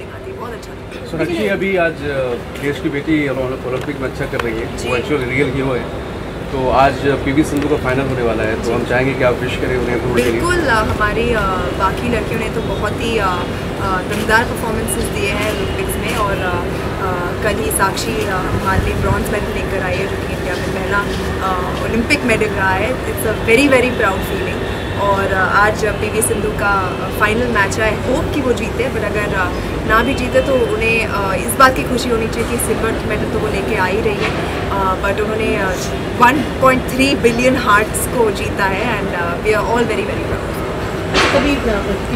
निभाती है, बहुत अच्छा लगता है। साक्षी अभी आज देश की बेटी ओलंपिक में अच्छा कर रही है, वो एक्चुअल रियल हीरो है, तो आज पीवी सिंधु का फाइनल होने वाला है, तो हम चाहेंगे कि आप विश करें उन्हें। बिल्कुल, हमारी बाकी लड़कियों ने तो बहुत ही दमदार परफॉर्मेंसेस दिए हैं ओलंपिक्स में, और कल ही साक्षी हमारे लिए ब्रॉन्ज मेडल लेकर आई है, जो कि इंडिया में पहला ओलंपिक मेडल रहा है। It's a very very proud feeling. और आज पीवी सिंधु का फाइनल मैच है, होप कि वो जीते, बट अगर ना भी जीते तो उन्हें इस बात की खुशी होनी चाहिए कि सिल्वर मेडल तो वो लेके आ ही रही है, बट उन्होंने 1.3 बिलियन हार्ट्स को जीता है, and we are all very very proud. कभी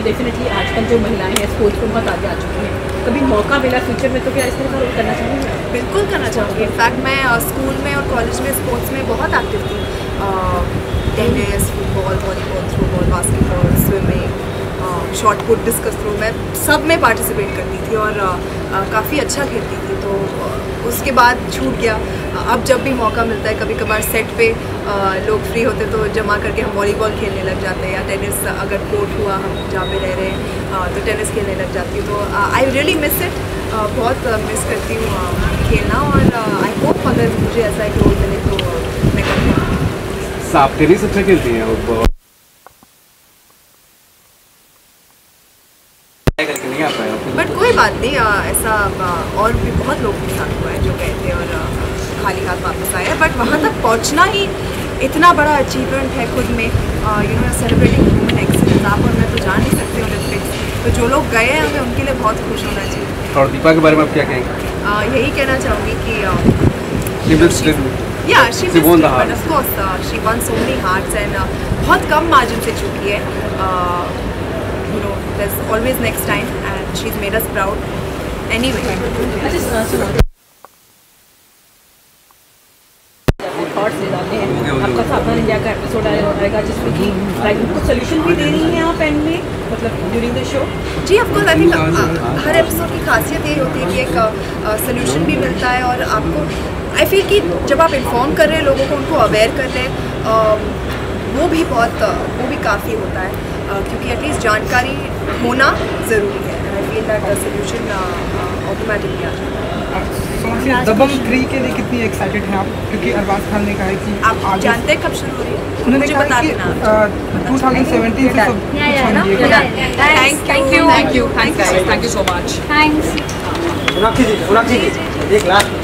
डेफिनेटली आजकल जो महिलाएं हैं स्पोर्ट्स में बहुत आगे आ चुकी हैं, कभी मौका मिला फ्यूचर में तो क्या इस तरह का करना चाहूँगी? बिल्कुल करना चाहूँगी। इनफैक्ट मैं स्कूल में और कॉलेज में स्पोर्ट्स में बहुत एक्टिव थी, tennis, football, volleyball, throwball, basketball, swimming, short put, discus throw, मैं सब में पार्टिसिपेट करती थी और काफ़ी अच्छा खेलती थी। तो उसके बाद छूट गया। अब जब भी मौका मिलता है, कभी कभार सेट पे लोग फ्री होते तो जमा करके हम वॉलीबॉल खेलने लग जाते हैं, या टेनिस अगर कोर्ट हुआ हम जहाँ पे रह रहे हैं तो टेनिस खेलने लग जाती हूँ। तो आई रियली मिस इट, बहुत मिस करती हूँ खेलना, और आई होप अगर मुझे ऐसा एक रोल मिले तो मैं करूँगा। आप टेनिस अच्छा खेलती हैं और बट कोई बात नहीं, ऐसा और भी बहुत लोग के साथ हुआ है जो गए थे और खाली हाथ वापस आए, बट वहाँ तक पहुँचना ही इतना बड़ा अचीवमेंट है खुद में। You know, celebrating human excellence, आप और मैं तो जा नहीं सकते ओलंपिक्स, तो जो लोग गए हैं हमें उनके लिए बहुत खुश होना चाहिए। और दीपा के बारे में आप क्या कहेंगे? यही कहना चाहूँगी कि या she won the hearts, of course, she won so many hearts, and बहुत कम मार्जिन से चुकी है। You know, there's always next time, and she's made us proud. Anyway, thoughts ले जाते हैं। आपका सावधान इंडिया का एपिसोड आएगा जिसमें कि लाइफ को सोल्यूशन भी दे रही हैं आप एंड में, मतलब ड्यूरिंग द शो। जी, ऑफकोर्स। आई थिंक हर एपिसोड की खासियत ये होती है कि एक सोल्यूशन भी मिलता है, और आपको आई फील कि जब आप इन्फॉर्म कर रहे हैं लोगों को, उनको अवेयर कर रहे हैं, वो भी काफ़ी होता है, क्योंकि एटलीस्ट जानकारी होना ज़रूरी है। I feel that solution automatically आ जाता है। दबंग 3 के लिए कितनी एक्साइटेड हैं आप? क्योंकि अरबाज खान ने कहा है कि आप जानते हैं कब शुरू हो रही है, उन्होंने बता देना 2017 से। Thank you so much. Thanks.